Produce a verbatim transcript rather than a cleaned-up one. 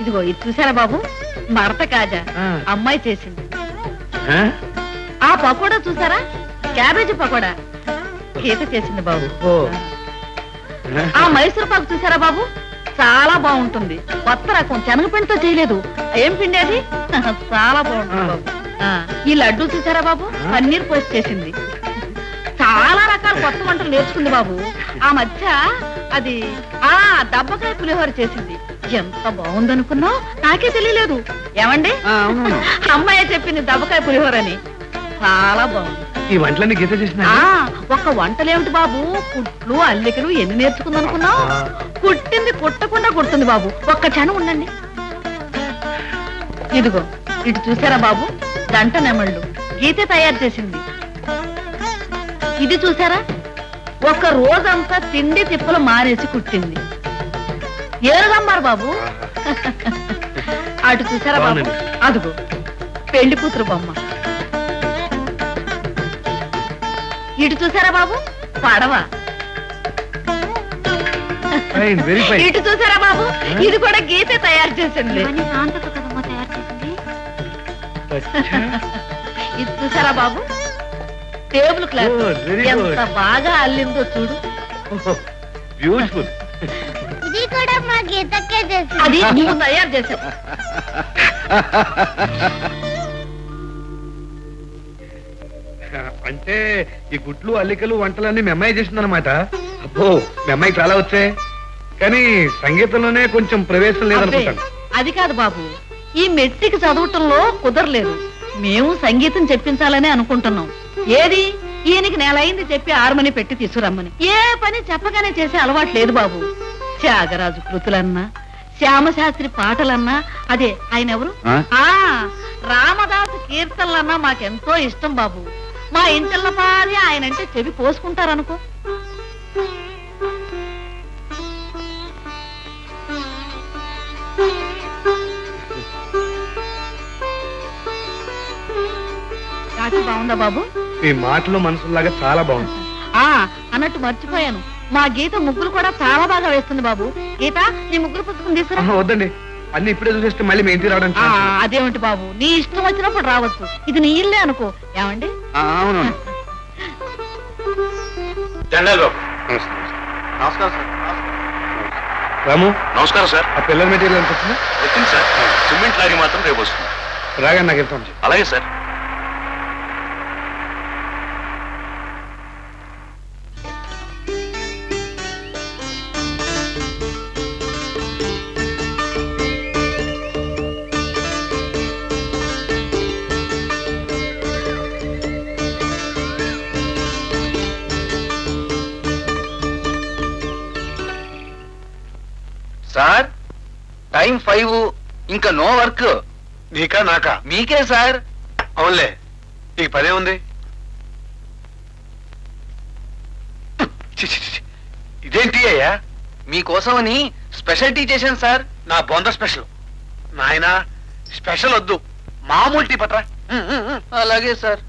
ఇదిగో ఇది చూసారా బాబు, మడత కాజా అమ్మాయి చేసింది. ఆ పకోడా చూసారా, క్యాబేజీ పకోడా గీత చేసింది బాబు. ఆ మైసూర్ పాకు చూసారా బాబు, చాలా బాగుంటుంది. కొత్త రకం శనగపిండితో చేయలేదు. ఏం పిండి అది, చాలా బాగుంటుంది బాబు. ఈ లడ్డూ చూసారా బాబు, పన్నీర్ పోస్ట్ చేసింది. చాలా రకాల కొత్త వంటలు నేర్చుకుంది బాబు. ఆ మధ్య అది ఆ దబ్బకాయ పులిహోర చేసింది. ఎంత బాగుందనుకున్నా, నాకే తెలియలేదు. ఏమండి, అమ్మాయి చెప్పింది దబ్బకాయ పులిహోర అని, చాలా బాగుంది. ఈ వంటలన్నీ గీత చేసిన. ఒక్క వంటలేమిటి బాబు, కుట్లు అల్లికలు ఎన్ని నేర్చుకుంది అనుకున్నావు. కుట్టింది కుట్టకుండా కుడుతుంది బాబు. ఒక్క క్షణం ఉండండి. ఇదిగో ఇటు చూసారా బాబు, దంట నెమళ్ళు గీతే తయారు చేసింది. ఇది చూసారా, ఒక్క రోజంతా తిండి తిప్పలు మానేసి కుట్టింది. ఏరుగమ్మారు బాబు. అటు చూసారా బాబు, అదిగో పెళ్లి కూతురు బొమ్మ. ఇటు చూసారా బాబు, పడవ. ఇటు చూసారా బాబు, ఇది కూడా గీతే తయారు చేసింది. ఇది చూసారా బాబు, టేబుల్ క్లాత్ ఎంత బాగా అల్లిందో చూడు. బ్యూటిఫుల్. ఇది కూడా మా గీతకే చేసింది. అది నువ్వు తయారు చేసావు. అంటే ఈ గుడ్లు అల్లికలు వంటలన్నీ మీ అమ్మాయి చేసింది అనమాట. అబ్బో, మీ అమ్మాయికి చాలా వచ్చాయి, కానీ సంగీతంలోనే కొంచెం ప్రవేశం లేదనుకుంటాను. అది కాదు బాబు, ఈ మెట్టికి చదవటంలో కుదరలేదు. మేము సంగీతం చెప్పించాలని అనుకుంటున్నాం. ఏది, ఈయనకి నెలయింది చెప్పి హార్మోని పెట్టి తీసుకురమ్మని. ఏ పని చెప్పగానే చేసే అలవాటు లేదు బాబు. త్యాగరాజు కృతులన్నా, శ్యామశాస్త్రి పాటలన్నా, అదే ఆయన ఎవరు ఆ రామదాసు కీర్తనలన్నా మాకెంతో ఇష్టం బాబు. మా ఇంటల్ల పాది ఆయన అంటే చెవి కోసుకుంటారనుకో. బాగుందా బాబు, మీ మాటలు మనసులాగా చాలా బాగుంది. ఆ అన్నట్టు మర్చిపోయాను, మా గీత ముగ్గులు కూడా చాలా బాగా వేస్తుంది బాబు. గీత, నీ ముగ్గురు పుస్తకం తీసుకురా. వద్దండి, అన్ని ఇప్పుడే చూసేస్తే మళ్ళీ మీ ఇంటికి రావడానికి. అదేమిటి బాబు, నీ ఇష్టం వచ్చినప్పుడు రావచ్చు. ఇది నీ ఇల్లే అనుకో. ఏమండి, రాము నమస్కారం సార్. ఆ పిల్లల మెటీరియల్ ఎంత వస్తుంది? వచ్చింది సార్, సిమెంట్ లారీ మాత్రం రేపు వస్తుంది. రాగా నాకు వెళ్తాను. అలాగే సార్. సార్, టైం ఫైవ్, ఇంకా నో వర్క్. నీకా నాకా? మీకే సార్. అవునులే, నీకు పదే ఉంది. ఇదేంటి అయ్యా? మీకోసమని స్పెషల్ టీ చేశాను సార్. నా బొంద స్పెషల్. నాయనా, స్పెషల్ వద్దు, మామూలు టీ పట్రా. అలాగే సార్.